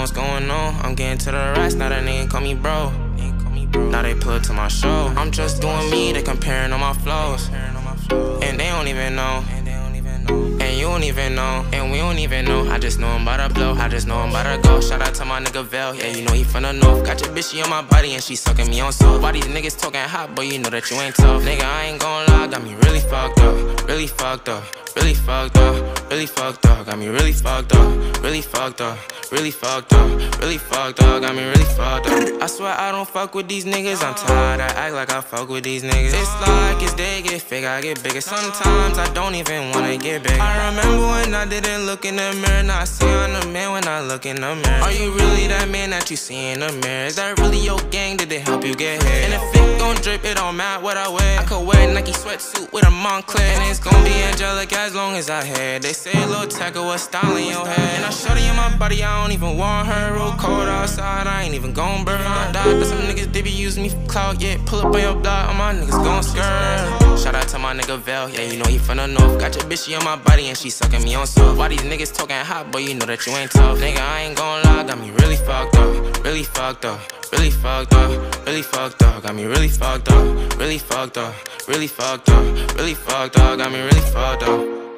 know what's going on. I'm getting to the rest, now that nigga call me bro. Now they put to my show. I'm just doing me, they comparing on my flows. And they don't even know. And you don't even know, and we don't even know. I just know I'm about to blow, I just know I'm about to go. Shout out to my nigga Vell, yeah, you know he from the north. Got your bitch, she on my body and she sucking me on soul. Why these niggas talking hot, but you know that you ain't tough. Nigga, I ain't gon' lie, got me really fucked up. Really fucked up, really fucked up, really fucked up. Got me really fucked up, really fucked up, really fucked up, really fucked up. Got me really fucked up. I swear I don't fuck with these niggas. I'm tired, I act like I fuck with these niggas. It's like it's they get fake, I get bigger. Sometimes I don't even wanna get bigger. I remember when I didn't look in the mirror. Now I see I'm the man when I look in the mirror. Are you really that man that you see in the mirror? Is that really your gang? Did it help you get here? And if it gon' drip, it don't matter what I wear. I could wear a Nike sweatsuit with a Moncler, and it's gon' be angelic as long as I hair. They say Lil Tecca was styling your head, and I shorty in my body, I don't even want her. Real cold outside, I ain't even gon' burn. I died, but some niggas, they be using me for clout. Yeah, pull up on your block, all my niggas gon' skirt. Shout out to my nigga Vell, yeah, you know he from the north. Got your bitch, she on my body and she sucking me on soft. Why these niggas talking hot, but you know that you ain't tough. Nigga, I ain't gon' lie, got me really fucked up. Really fucked up, really fucked up, really fucked up. Got me really fucked up, really fucked up, really fucked up, really fucked up. Got me really fucked up.